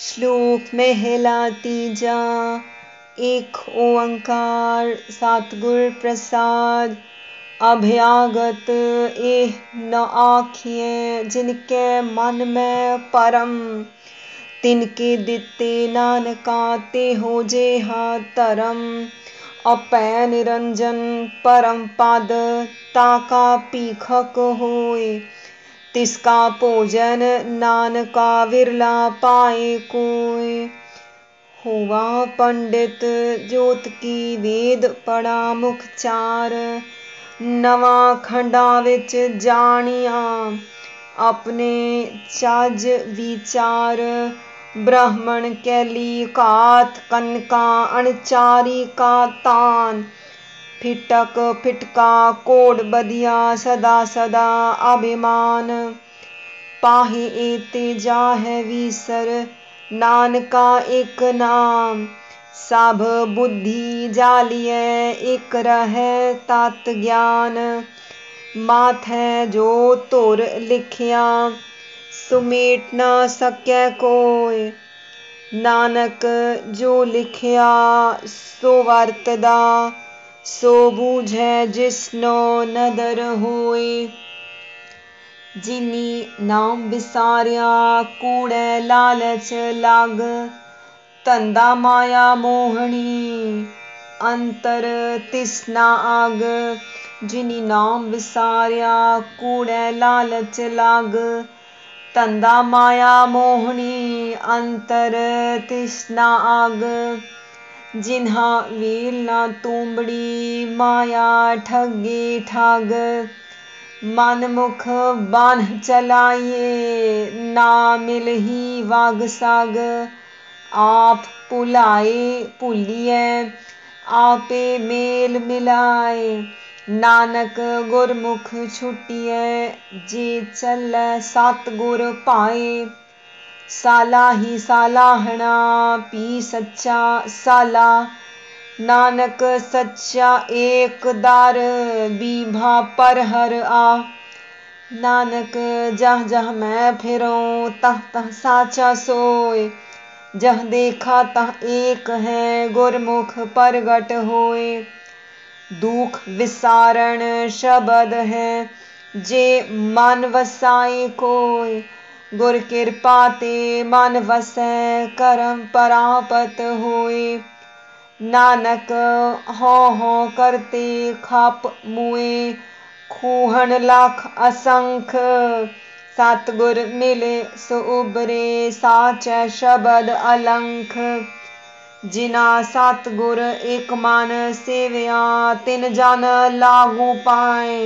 श्लोक महलाती जा। एक ओंकार सतगुर प्रसाद, अभ्यागत एह न आखिए, जिनके मन में परम तिनके दिते नानका ते हो जे हा तरम। अपय निरंजन परम पाद ताका पीखक होए, तिसका भोजन नानका विरला पाए कोय। हुआ पंडित ज्योत की वेद पढ़ा मुखचार, नवा खंडा विच जानिया अपने चाज विचार। ब्राह्मण कैली कात कनका अणचारी का तान, फिटक फिटका कोड बदिया सदा सदा अभिमान। पाहि एते जाहे विसर नानका एक नाम, सब बुद्धि जालिए एक रहे तात ज्ञान। माथे जो तुर लिखिया सुमेट ना सके कोई, नानक जो लिखिया सो वर्तदा, सो बूझे जिसनो नदर होए। जिनी नाम विसारिया कूड़े लालच लाग, तंदा माया मोहनी अंतर तिसना आग। जिनी नाम विसारिया कूड़े लालच लाग, तंदा माया मोहनी अंतर तिसना आग। जिन्हा वील ना तूंबड़ी माया ठगे ठाग, मन मुख बांध चलाइए ना मिलही वाग साग। आप पुलाए पुलिए आपे मेल मिलाए, नानक गुरमुख छुटिए जे चले सतगुर पाए। साला ही सालाहना पी सच्चा साला, नानक सच्चा एक दार बीभा पर हर आ। नानक जह जह मैं फिरूं तह तह साचा सोए, जह देखा तह एक है गुरमुख प्रगट होए। दुख विसारण शब्द है जे मन वसाए कोय, गुर कृपा ते मन वसै करम परापत होए। नानक हौ हौ करते खाप मुए, खूहन लाख असंख, सतगुर मिले सो उबरे साचे शब्द अलंख। जिना सतगुर एक मान सेव्या तिन जन लागू पाए,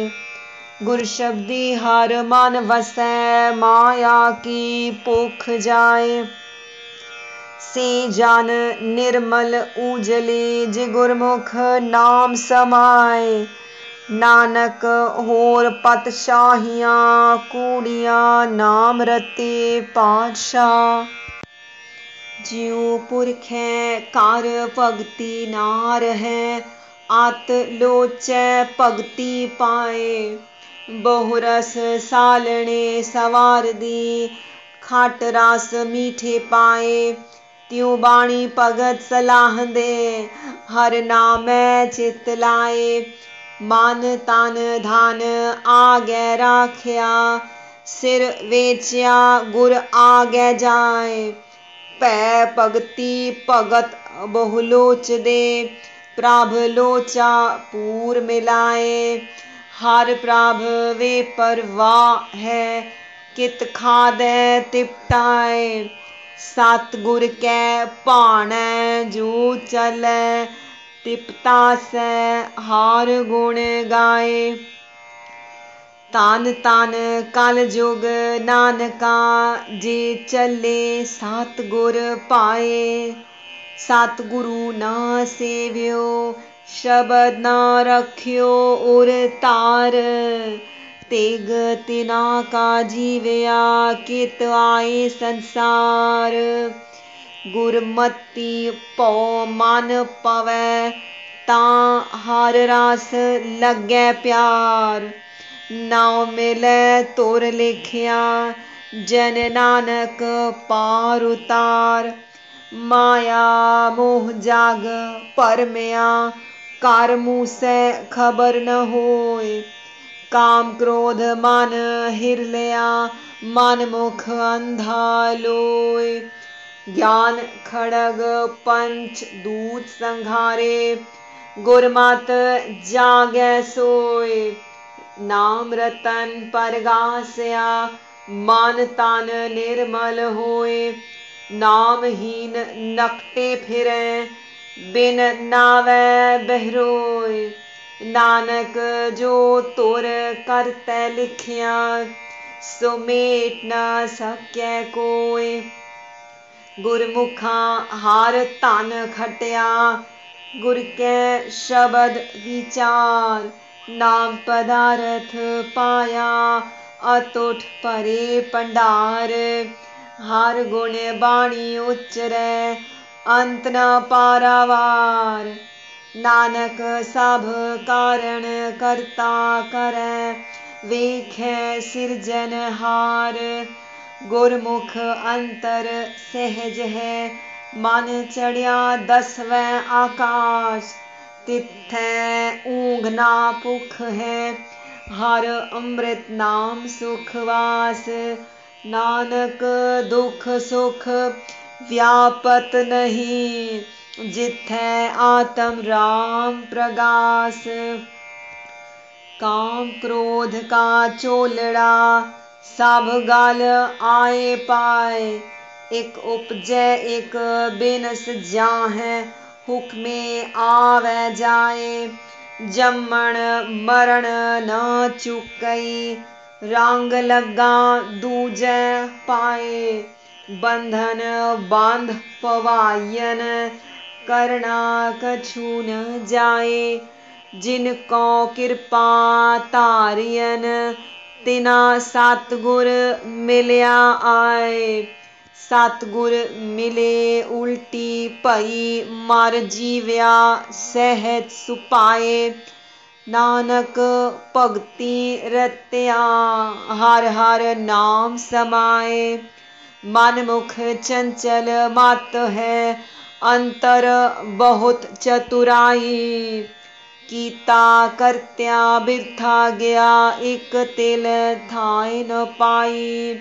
गुर शब्दी हर मन वसै माया की पोख जाए। से जान निर्मल उजले जि गुरमुख नाम समाए, नानक होर पतशाहियाँ कूड़ियाँ नाम रते पातशाह। ज्यों पुरखै कार भगति नार है, आत लोचै भगति पाए। बहुरस सालने सवार दी खाट रास मीठे पाए, त्यों बाणी भगत सलाह दे हर नामै चित लाए। मन तन धन आगे राखिया, सिर वेचिया गुर आगे जाए। पै भगति भगत बहुलोच दे, प्राभ लोचा पूर मिलाए। हर प्राभ वे परवाह है, कित खादे तिपटाए। सतगुर कै भाणै जो चलै, तिपता सै हार गुण गाए। तान तान कल जुग नानका, जे चले सतगुर पाए। सतगुरु ना सेव्यो शब्द ना रखियो उर तार, तेग तिना का जीव्या कित आए संसार। गुरमति पौ मन पवै ता हर रास लगे प्यार, नाव मिले तुर लिखिया जन नानक पार उतार, माया मोह जाग पर म्या कार मुँह से खबर न होय। काम क्रोध मान हिर लिया, मान मुख अंधा लोय। ज्ञान खड़ग पंच दूत संघारे, गुरमत जागे सोय। नाम रतन परगासया, मान तान निर्मल होय। नामहीन नकटे फिरे, बिन नावे बहरोय। नानक जो तुर करते लिखिया, सुमेट न सक्य कोय। गुरमुखा हार तान खटिया, गुर के शब्द विचार। नाम पदार्थ पाया, अतुट परे पंडार। हार गुण बाणी उच्चरे, अंत न पारावार। नानक सब कारण करता करे, वेखे सिरजनहार। गुरमुख अंतर सहज है, मन चढ़िया दसवें आकाश। तिथे ऊँघ ना पुख है, हर अमृत नाम सुखवास। नानक दुख सुख व्यापत नहीं, जिथे आत्म राम प्रगास। काम क्रोध का चोलड़ा, सब गाल आए पाए। एक उपजे एक बिनस जाहें, हुक्मे आवे जाए। जम्मण मरण न चुकई, रंग लगा दूजे पाए। बंधन बांध पवायन, करना कछु न जाए। जिनको कृपा तारियन, तिना सतगुर मिलया आए। सतगुर मिले उल्टी पई, मार जीव्या सहज सुपाए। नानक भगति रत्या, हर हर नाम समाए। मन मुख चंचल मात है, अंतर बहुत चतुराई। कीता करत्या बिरथा गया, एक तिल थाय न पाई।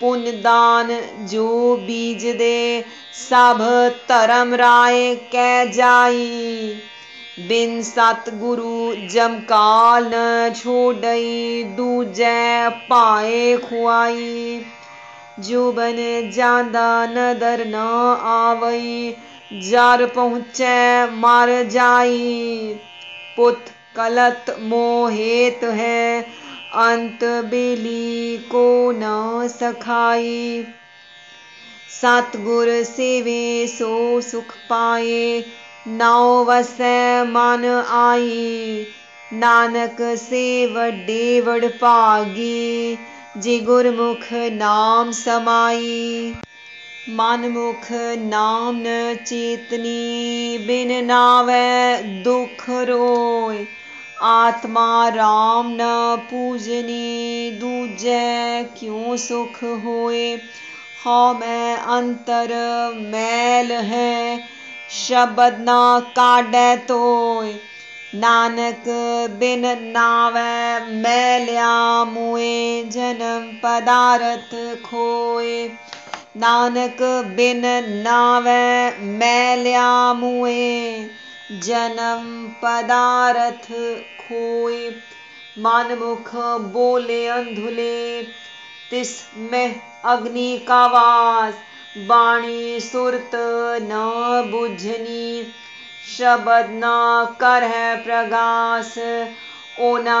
पुन दान जो बीज दे, सब धर्म राय कै जाई। बिन सतगुरु जमकाल न छोड़ई, दूजे पाए खुआई। जो बन जांदा नदर न आवई, जार पहुँचे मार जाई। पुत कलत मोहित है, अंत बेली को न सखाई। सतगुर सेवे सो सुख पाए, नाव वसै मन आई। नानक सेव डेवड़ पागी, जी गुरमुख नाम समाई। मनमुख नाम न चेतनी, बिन नावे दुख रोय। आत्मा राम न पूजनी, दूजे क्यों सुख होए। हाँ मैं अंतर मैल है, शब्द ना काढ़े तोय। नानक बिन नावै मैलिया, मुए जन्म पदार्थ खोए। नानक बिन नावै मैलिया, मुए जन्म पदार्थ खोए। मनमुख बोले अंधुले, तिस में अग्नि का वास। बाणी सुरत न बुझनी, शब्द ना करहे प्रगास। ओना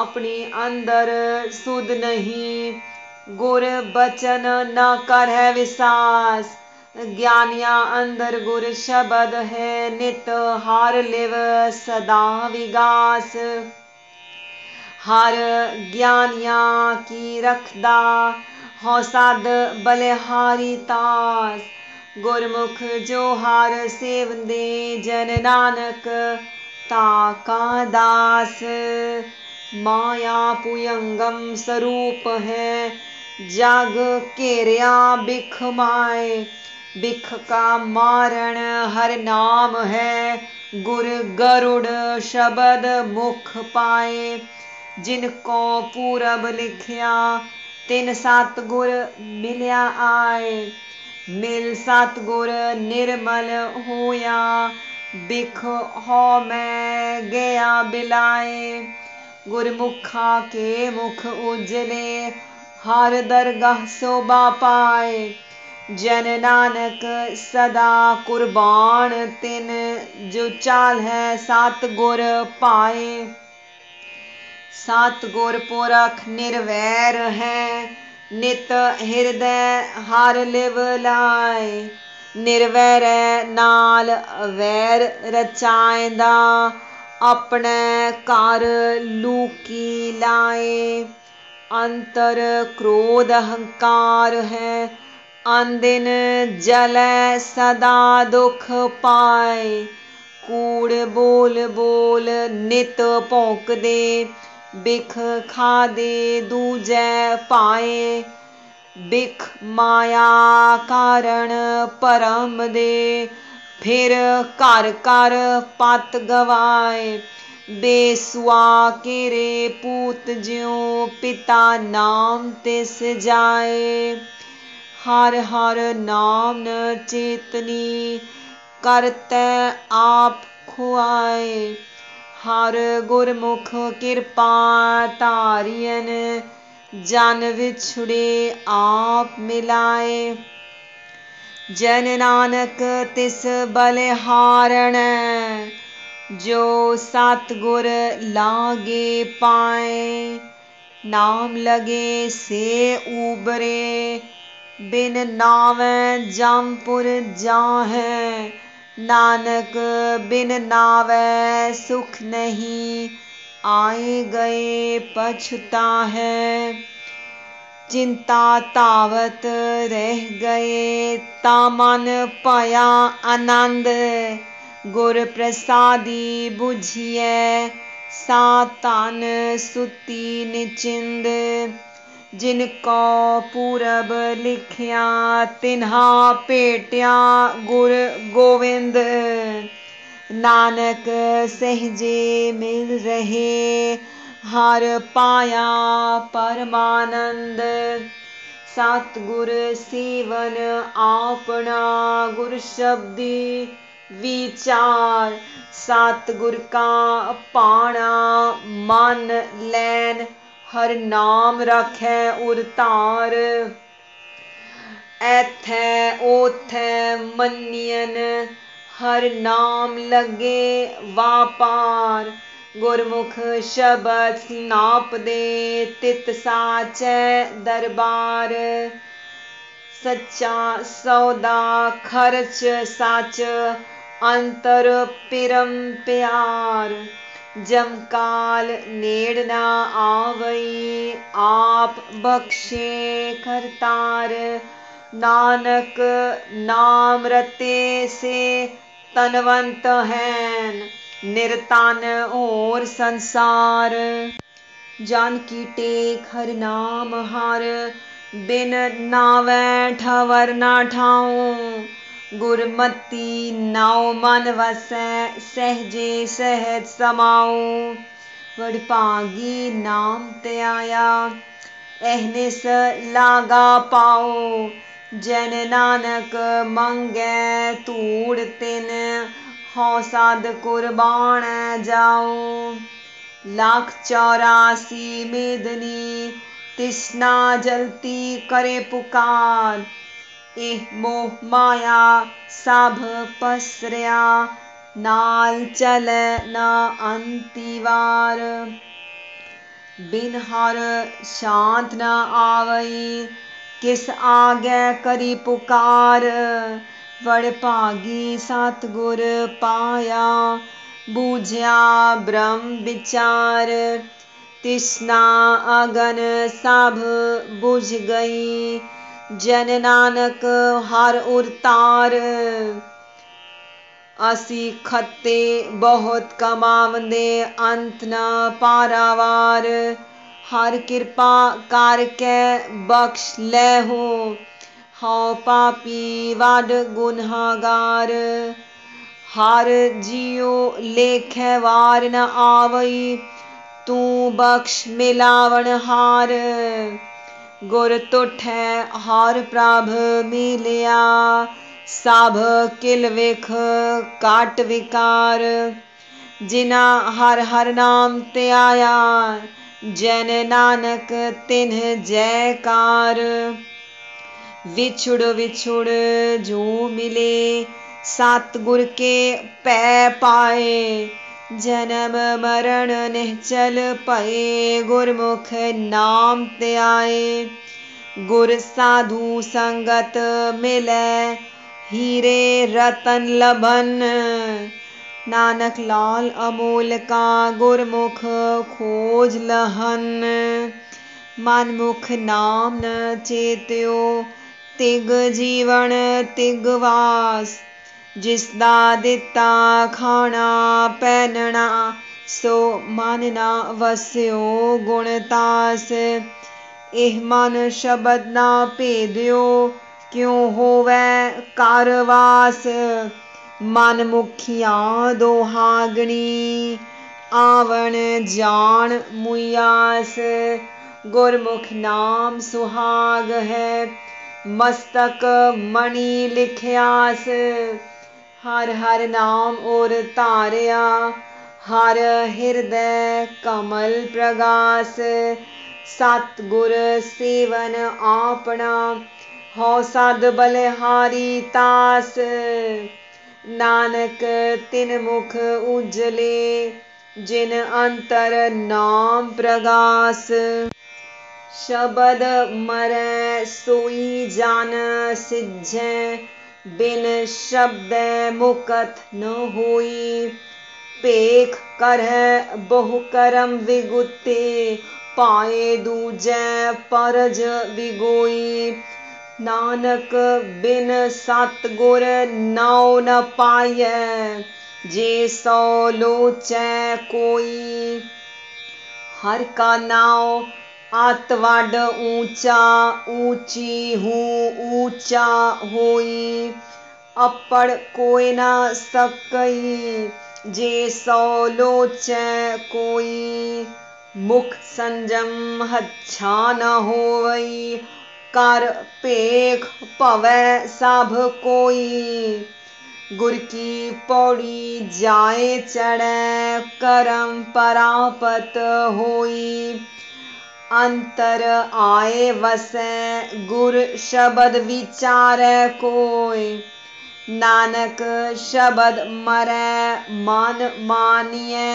अपनी अंदर सुध नहीं, गुर बचन न करहे विसास। ज्ञानिया अंदर गुर शब्द है, नित हार लेव सदा विगास। हार ज्ञानिया की रखदा, हौसाद बलिहारी तास। गुरमुख जो हार सेव दे, जन नानक ताका दास। माया पुयंगम स्वरूप है, जाग घेरिया बिख माए, बिख का मारण हर नाम है। गुर गरुड़ शब्द मुख पाए, जिनको पूरब लिखिया तिन सतगुर मिलिया आए। मिल सतगुर निर्मल होया, बिख हो मैं गया बिलाए। गुरमुखा के मुख उजले, हर दरगाह शोभा पाए। जन नानक सदा कुर्बान, तिन जो चाल है सतगुर पाए। सतगुर पुरख निर्वैर है, नित हृदय हर लिव लाए। निर्वैर नाल वैर रचाइंदा, अपने कार लूकी लाए। अंतर क्रोध अहंकार है, अंदिन जले सदा दुख पाए। कूड़ बोल बोल नित भौंक दे, बिख खा दे दूजे पाए। बिख माया कारण परम दे, फिर घर घर पत गवाए। बेसुआ केरे पूत ज्यों, पिता नाम तिस जाए। हर हर नाम न चेतनी, करते आप खुआए। हर गुरमुख कृपा तारियन, जन विछुड़े आप मिलाए। जन नानक तिस बलिहारण, जो सतगुर लागे पाए। नाम लगे से उबरे, बिन नावें जमपुर जाहें। नानक बिन नावें सुख नहीं, आए गए पछता है। चिंता तावत रह गए, ता मन पाया आनंद। गुर प्रसादी बुझिए, सातन सुती निचिंद। जिनको पूरब लिखिया तिन्हा पेटिया गुर गोविंद। नानक सहजे मिल रहे, हर पाया परमानंद। सतगुर सेवन आपना, गुर शब्दी विचार। सतगुर का पाना मन लैन, हर नाम रखे उरतार। ऐथे ओथे मनियन, हर नाम लगे वापार। गुरमुख शब्द नाप दे, तित साचे दरबार। सच्चा सौदा खर्च साच, अंतर पिरम प्यार। जमकाल नेड़ ना आवई, आप बख्शे करतार। नानक नाम रते से तनवंत हैं, निरतन और संसार। जान की टेक हर नाम हार, बिन नावें ठवर ना ठाऊं। गुरमति नाव मन वसै, सहजे सहज समाऊं। वडभागी नाम ते आया, एहने स लागा पाओ। जन नानक मंगै धूड़ तिन, हौ सद कुर्बान जाओ। लाख 84 मेदनी, तृष्णा जलती करे पुकार। एह मोह माया सब पसरिया, नाल चले ना अंतिवार। बिन हर शांत न आवई, किस आगे करी पुकार। वडभागी सतगुर पाया, बूझया ब्रह्म विचार। तृष्णा अगन सब बुझ गई, जन नानक हर उरतार। असी खत्ते बहुत कमावंदे, अंत न पारावार। हर कृपा करके बख्श ले हो। हाँ पापी वड गुनहगार हर जियो लेखे वार न आवई तू बख्श मिलावन हार। गुर तुठे हर प्रभ मिलिया सब किल विख काट विकार। जिना हर हर नाम ते आया जन नानक तिन्ह जयकार। विछुड़ विछुड़ जो मिले सतगुर के पै पाए। जन्म मरण निहचल पए गुरमुख नाम ते आए। गुर साधु संगत मिले हीरे रतन लभन। नानक लाल अमोल का गुरमुख खोज लहन। मनमुख नाम न चेत्यो तिग जीवन तिग वास। जिसदा दिता खाना पहनना सो मन ना वस्यो गुणतास। एह मन शब्द ना भेदियो क्यों होवे कारवास। मन मुखिया दोहागणी आवन जान मुयास। गुरमुख नाम सुहाग है मस्तक मणि लिखियास। हर हर नाम और तारिया हर हृदय कमल प्रगास। सतगुर सेवन आपना हो सद बलिहारी तास। नानक तिन मुख उजले जिन अंतर नाम प्रगास। शब्द मरै सोई जान सिझे बिन शब्द मुकत न होई। पेख करह बहु करम विगुते पाए दूजे परज विगोई। नानक बिन सतगुर नाव न पाये जे सो लोचै कोई। हर का नाव आत वड ऊंचा ऊंची हूँ ऊंचा होई। अपड़ कोई ना सकई जे सो लोचै कोई। मुख संजम हच्छा न होवई कर पेख पवै सब कोई। गुर की पौड़ी जाए चढ़े करम परापत होई। अंतर आए वसै गुर शब्द विचारै कोई। नानक शब्द मरै मन मानिए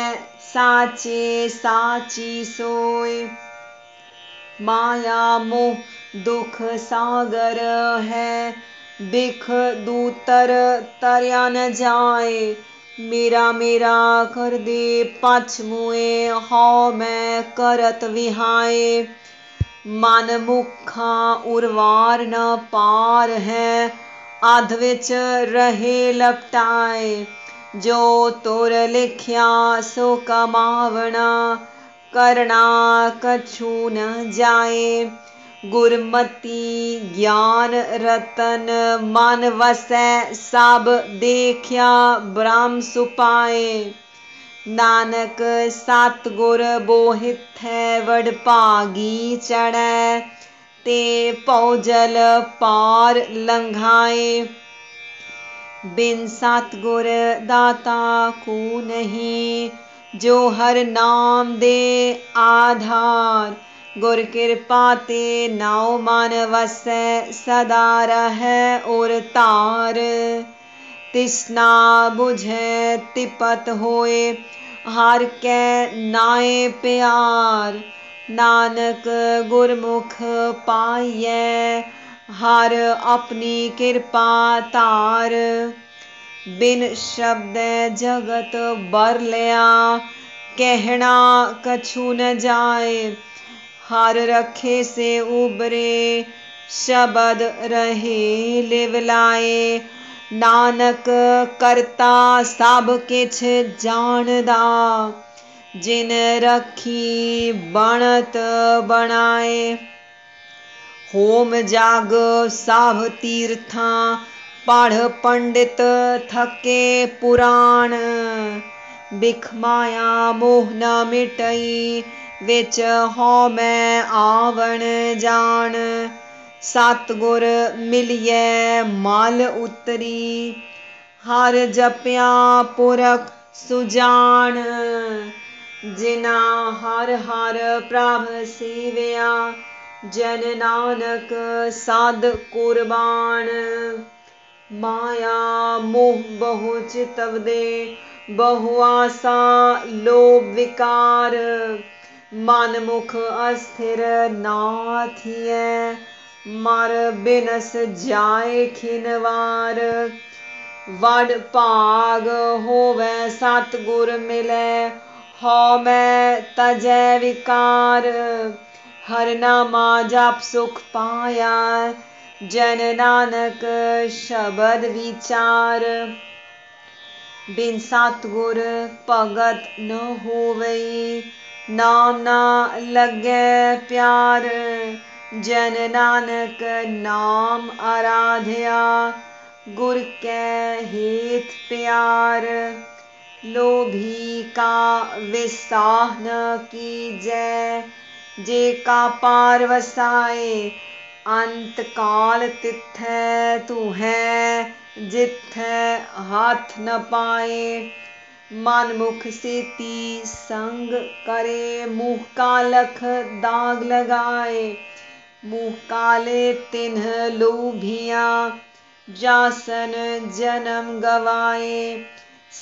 साचे साची सोई। माया मोह दुख सागर है बिख दूतर तरया न जाए। मेरा मेरा कर दे पछ मुए हो मैं करत विहाए। मन मुखा उर्वार न पार है अध विच रहे लपटाए। जो तुर लिखिया सो कमावना करना कछु न जाए। गुरमति ज्ञान रतन मन वसै सब देखिया ब्रह्म सुपाए। नानक सतगुर बोहित है वडभागी चढ़ै ते पौजल पार लंघाए। बिन सतगुर दाता को नहीं जो हर नाम दे आधार। गुर कृपा ते नाव मन वसै सदा रहै और तार। तिस्ना बुझै तिपत होए हर कै नाए प्यार। नानक गुरमुख पाइए हर अपनी कृपा तार। बिन शब्द जगत बर लिया कहना कछु न जाए। हर रखे से उबरे शब्द रहे लिवलाए। नानक करता सब किछ जानदा जिन रखी बणत बनाए। होम जाग साव तीर्था पाढ़ पंडित थके पुराण। बिख माया मोह न मिटई विच हो मैं आवण जान। सतगुर मिलिए माल उतरी हर जप्या पुरख सुजान। जिना हर हर प्रभ सेव्या जन नानक साध कुर्बान। माया मोह बहु चितवदे बहु आसा लोभ विकार। मन मुख अस्थिर ना थिए मर बिनस जाए खिनवार। वड भाग होवे सतगुर मिले हो मैं तजै विकार। हर नामा जाप सुख पाया जन नानक शब्द विचार। बिन सतगुर भगत न होवई नाम ना लगे प्यार। जन नानक नाम आराध्या गुर के हित प्यार। लोभी का विसाह न कीजै जे का पार वसाए। अंत काल तिथे तू है जिथे हाथ न पाए। मन मुख से ती संग करे मुँह का लख दाग लगाए। मुँह काले तिन्ह लोभिया जासन जन्म गवाए।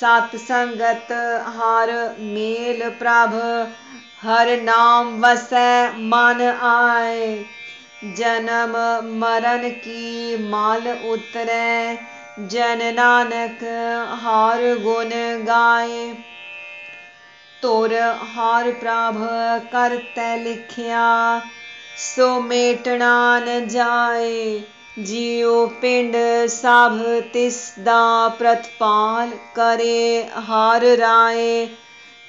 सात संगत हार मेल प्रभ हर नाम वसै मन आए। जन्म मरण की माल उतरै जन नानक हार गुण गाए। तोर हार प्रभ करते लिखिया सो मेटना न जाए। जियो पिंड सब तिसदा प्रतपाल करे हार राय।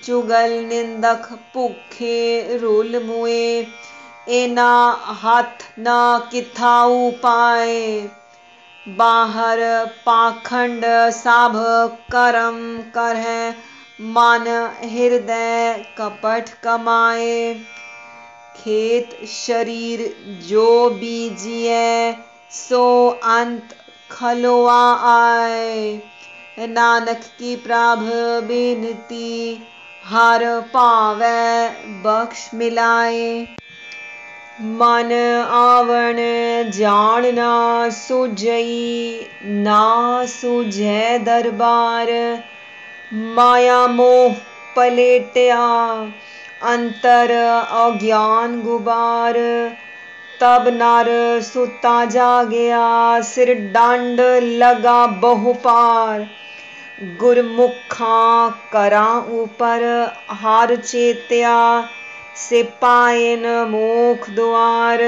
चुगल निंदक भूखे रुल मुए एना हाथ ना किथाऊ पाए। बाहर पाखंड साभ करम करहे मन हृदय कपट कमाए। खेत शरीर जो बीजिए सो अंत खलोआ आए। नानक की प्रभु बिनती हर पावे बख्श मिलाए। मन आवण जान ना सुझई ना सुझै दरबार। माया मोह पलेटिया अंतर अज्ञान गुबार। तब नर सुता जागया सिर दंड लगा बहुपार। गुरमुखा करा ऊपर हार चेत्या सिपायन मोख द्वार।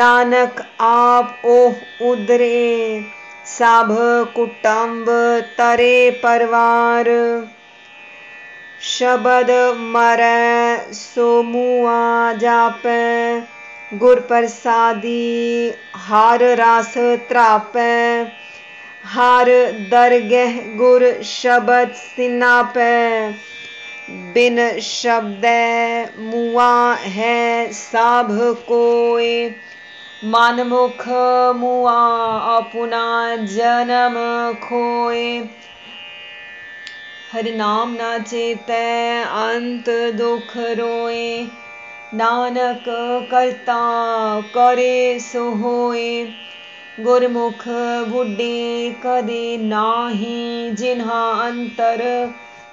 नानक आप ओह उदरे सब कुटुंब तरे परवार। शब्द मरै सो मुआ जापै गुर प्रसादी हार रास त्रापै। हार दरगह गुर शब्द सिनापै बिन शब्द मुआ है सब कोय। मन मुख मुआ अपना जन्म खोय। हर नाम ना चेतै अंत दुख रोय। नानक करता करे सो होय। गुरमुख बुढ़े कदे नाही जिन्हा अंतर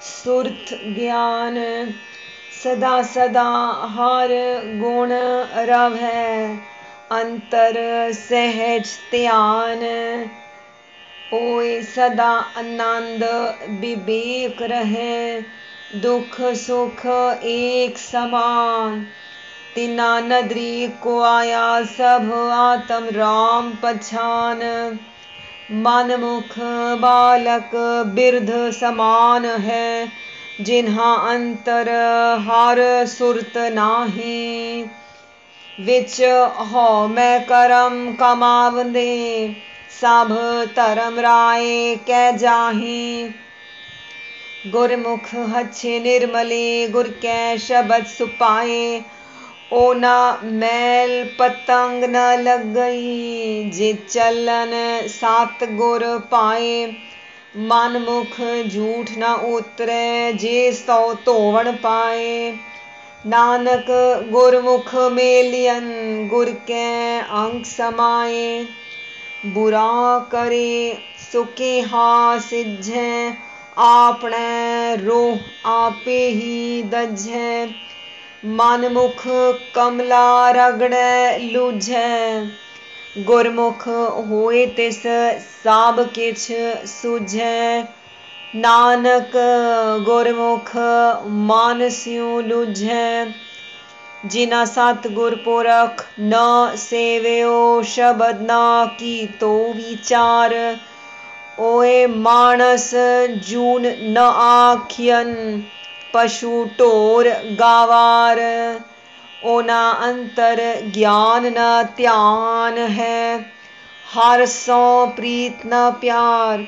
सुरत ज्ञान। सदा सदा हर गुण रवै अंतर सहज ध्यान। ओए सदा आनंद विवेक रहे दुख सुख एक समान। तिना नदरी को आया सब आत्म राम पछान। मन मुख बालक बिरध समान है जिन्हा अंतर हार सुरत नाही। विच हो मैं करम कमावदे सब धर्म राय कै जाही। गुरमुख हच्छे निर्मले गुर कै शब्द सुपाए ओना मैल पतंग न लग गई जे चलन सात गुर पाए। मन मुख झूठ न उतरे जे सौ धोवन पाए। नानक गुरमुख मेलियन गुर कै अंग समाए। बुरा करे सुके हा सिझे आपने रोह आपे ही दझे। मनमुख कमला रगड़े लूझे गुरमुख होए तिस सब किछ सूझे। नानक गुरमुख मन स्यू लूझे जिना सतगुर पुरख न सेव्यो शब्द ना की तो विचार। ओए मानस जून न आखियन पशु टोर गावार। ओना अंतर ज्ञान न ध्यान है हर सौ प्रीत न प्यार।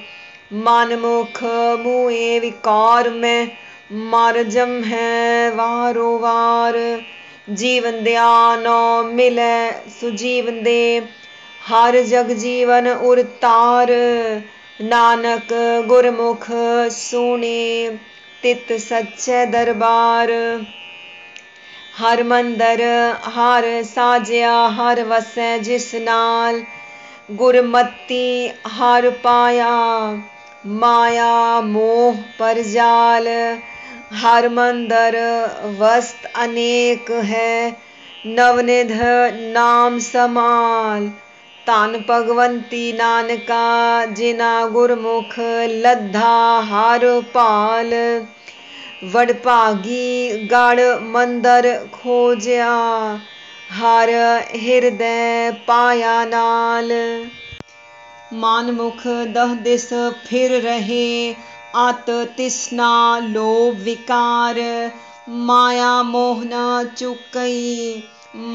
मन मुख मुए विकार में मारजम है वारो वार। जीवन दया नौ मिले सुजीवन दे हर जग जीवन उर तार। नानक गुरमुख सुने तित सच्चे दरबार। हर मंदर हर साजिया हर वसै जिस नाल। गुरमति हर पाया माया मोह पर जाल। हर मंदर वस्त अनेक है नवनिध नाम समाल। तान भगवंती नानका जिना गुरमुख लद्धा हर पाल। वडभागी गढ़ मंदर खोजया हर हृदय पाया नाल। मानमुख दह दिस फिर रहे आत तिस्ना लोभ विकार। माया मोहना चुकई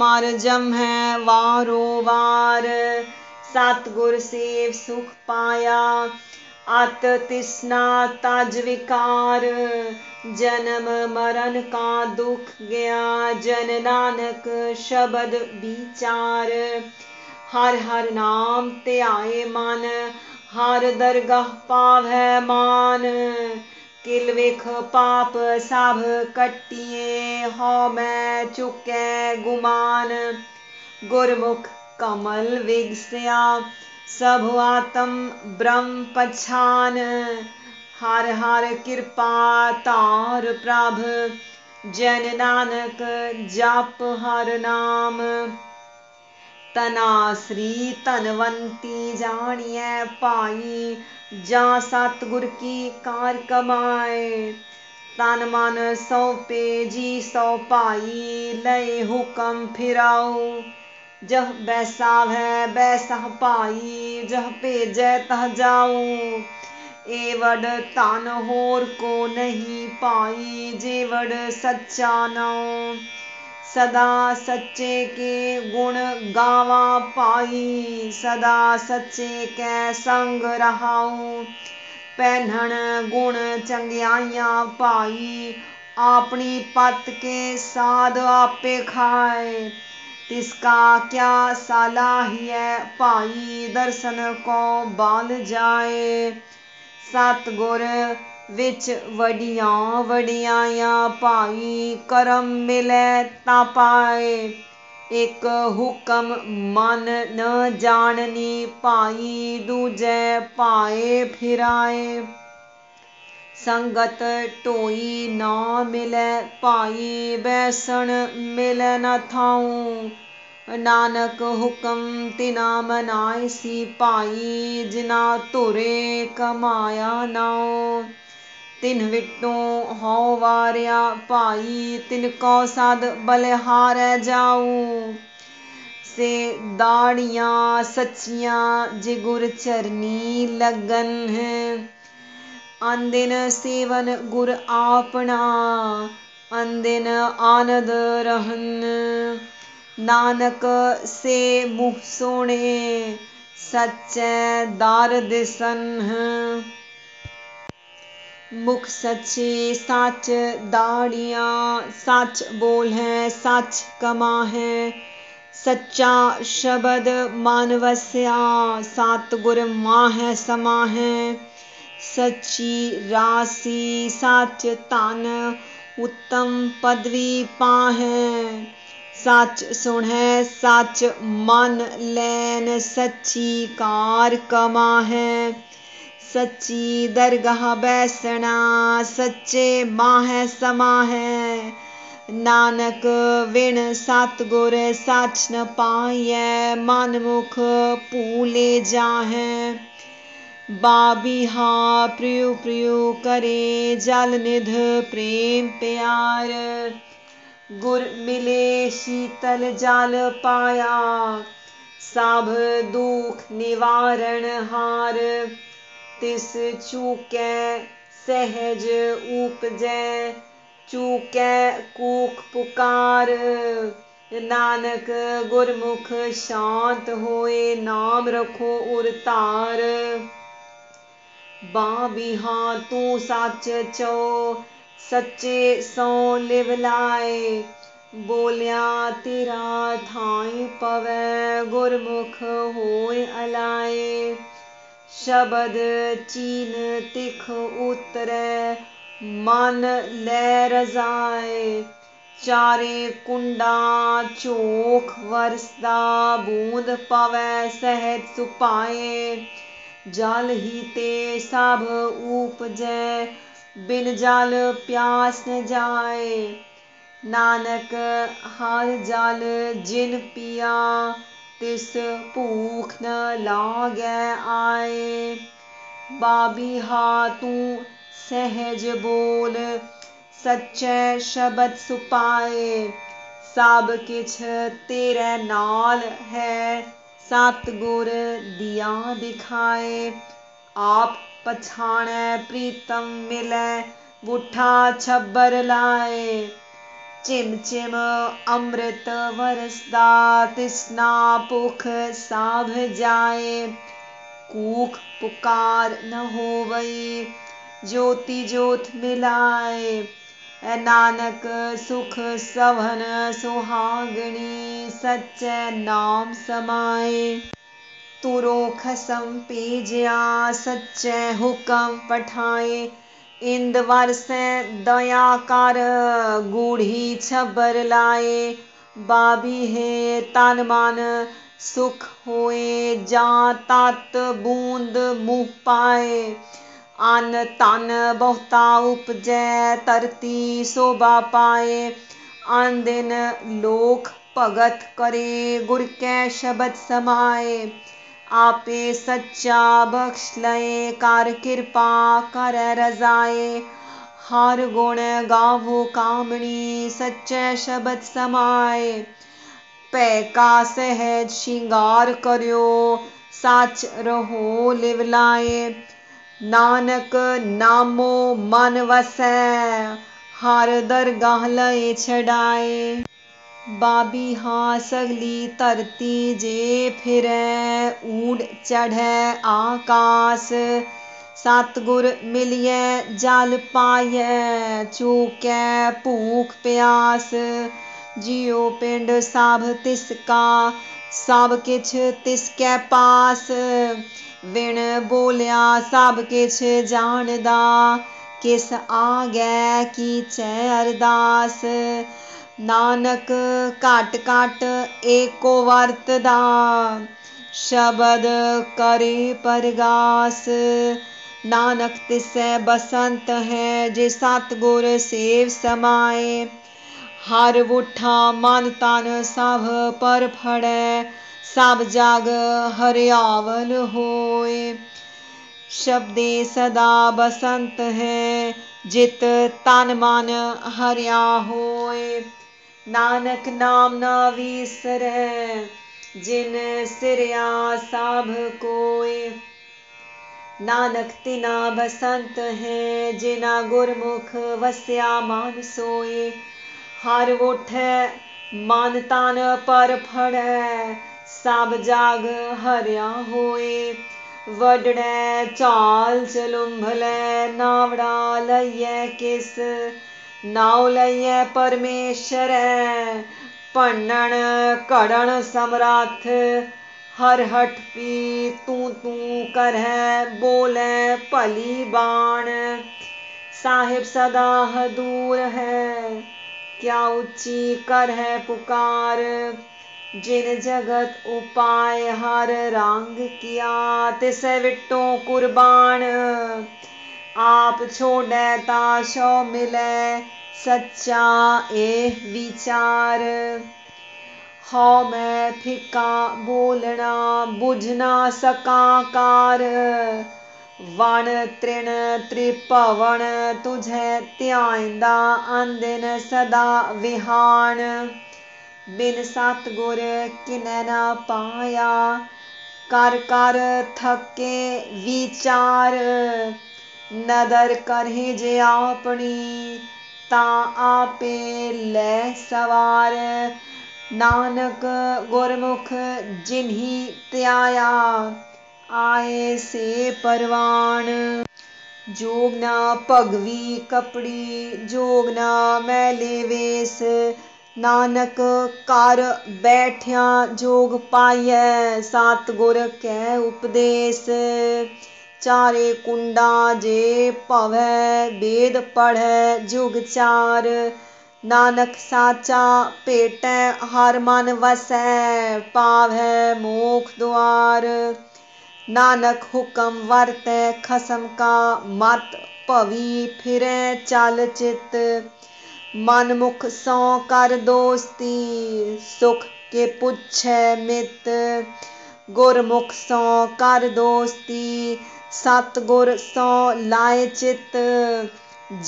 मार जम है वारो वार। सतगुर सेव सुख पाया आत तिस्ना ताज विकार। जन्म मरण का दुख गया जन नानक शब्द विचार। हर हर नाम ते आए मन हर दरगाह पावै मान। किल वेख पाप साभ कटिए हो मैं चुकै गुमान। गुरमुख कमल विगसया सब आत्म ब्रह्म पछान। हर हर कृपा तार प्रभ जन नानक जप हर नाम। तना श्री तनवंती जानिए पाई जा सतगुर की कार कमाए। तन मन सौंपे जी सौ पाई लय हुक्म फिराओ। जह बैसाव है बैसाह पाई जह भेजै तह जाओ। एवड तन होर को नहीं पाई जेवड सच्चा नाम। सदा सच्चे के गुण गावा पाई सदा सच्चे कै संग रहाओ। पैनण गुण चंगियाइयां पाई आपनी पत के साध आपे खाए। तिसका क्या सलाहिए पाई दर्शन को बाल जाए। सतगुर विच वडियां वडियाया पाई करम मिले ता पाए। एक हुक्म मन न जाननी पाई दूजे पाए फिराए। संगत टोई ना मिले पाई बैसन मिले न थाऊ। नानक हुक्म तिना मनाए सी पाई जिना तुरे कमाया नाओ। तिन विटों हौ वारिया पाई तिन कौ साध बलिहार जाऊ। से दाड़ियां सच्चियां जिगुर चरनी लगन है अंदिन सेवन गुर आपना, अंदिन आनद रहन। नानक से मुख सोने, सच्चे दार दिसन। मुख सच्चे सच दाड़िया, सच बोल है सच कमा है। सच्चा शब्द मानवस्या, सतगुर माँ है समा है। सच्ची राशि सच तान, उत्तम पदवी पाहें। सच सुनहें सच मन लैन, सच्ची कार कमाहें। सच्ची दरगाह बैसना, सच्चे माहें समाहें। नानक विण सतगुर सच न पाये, मनमुख भूले जाहें। बाबिहा प्रियु प्रियु करे, जल निध प्रेम प्यार। गुर मिले शीतल जल पाया, सब दुख निवारण हार। तिस चूकै सहज उपजै, चूकै कूक पुकार। नानक गुरमुख शांत होए, नाम रखो उरतार। बाबिहा तू सच चो, सच्चे सो लिव लाए। बोलिया तेरा थाई पवै, गुरमुख होए अलाए। शब्द चीन तिख उतरै, मन ले रजाए। चारे कुंडा चोख वरसदा, बूंद पवै सहज सुपाए। जल ही ते सब उपजै, बिन जल प्यास न जाए। नानक हर जल जिन पिया, तिस भूख न लागै आए। बाबिहा तू सहज बोल, सच्चे शब्द सुपाए। सब किछ तेरे नाल है, सतगुर दिया दिखाए। आप पछाणै प्रीतम मिलै, बूठा छब्बर लाए। चिम चिम अमृत वरसदा, तिसना भुख साभ जाए। कूक पुकार न होवई, ज्योति ज्योत मिलाए। नानक सुख सवन सुहागणी, सच्चे नाम समाए। तुरो खसम पेजया, सच्चे हुकम पठाए। इंद वरसै दया कर, गूढ़ी छबर लाए। बाबिहे तन मन सुख होए, जा तत बूंद मुँह पाए। अन्न तन बहुता उपजै, तरती शोभा पाए। आंदिन लोक भगत करे, गुर कै शब्द समाए। आपे सच्चा बख्श लए, कर कृपा कर रजाए। हर गुण गावो कामणी, सच्चे शब्द समाए। पै का सहज श्रृंगार करो, सच रहो लिव लाए। नानक नामो मन वसै, हर दरगाह लय छड़ाए। बाबिहा सगली धरती जे फिरै, ऊड चढ़ै आकाश। सतगुर मिलिए जल पाइयै, चूकै भूख प्यास। जियो पिंड सब तिसका, सब किछ तिसके पास। विण बोलिया सब किछ जानदा, किस आगै कीचै अरदास। नानक घट घट एको वर्तदा, शब्द करे परगास। नानक तिसै बसंत है, जे सतगुर सेव समाए। हर बूठा मन तन सब पर फड़ै, सब जाग हरियावल होए। शब्दे सदा बसंत है, जित तन मन हरिया होए। नानक नाम ना विसरै, जिन सिरया सब कोए। नानक तिना बसंत हैं जिना गुरमुख वस्या मान सोए। हर उठे मान तान पर फड़े सब जाग हरिया होए। वडड़े चाल चलुंभले नावड़ा लइए किस नाव लइए परमेश्वर पन्नण करण समराथ। हर हट पी तू तू करह बोले पली बाण। साहिब सदा हदूर है क्या उच्ची करह पुकार। जिन जगत उपाय हर रंग किया तिसे विट्टों कुर्बान। आप छोड़े ताशो मिले सच्चा एह विचार। हाँ मैं फिका बोलना बुझना सकाकार। वन तृण त्रिपवन तुझे त्याइंदा अंदिन सदा विहान। बिन सतगुर किने ना पाया कर कर थके विचार। नदर करहि जे आपनी ता आपे ले सवार। नानक गुरमुख जिन्ही त्याया आए से परवान। जोग ना पगवी कपड़ी जोग ना मैले वेस। नानक कर बैठ्या जोग पाइए सतगुर के उपदेश। चारे कुंडा जे पवै वेद पढ़े जुग चार। नानक साचा पेटै हर मन वसै पावै मोक्ष द्वार। नानक हुक्म वर्तै खसम का मत पवी फिरै चाल चित। मन मुख सौ कर दोस्ती सुख के पुछै मित। गुरमुख सौ कर दोस्ती सतगुर सौ लाए चित।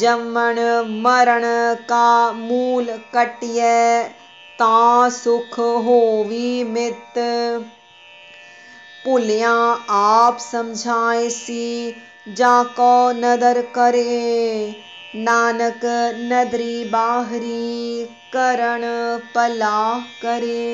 जमन मरण का मूल कटिए तां सुख होवी मित। पुलिया आप समझाए सी जाको नदर करे। नानक नदरी बाहरी करण पला करे।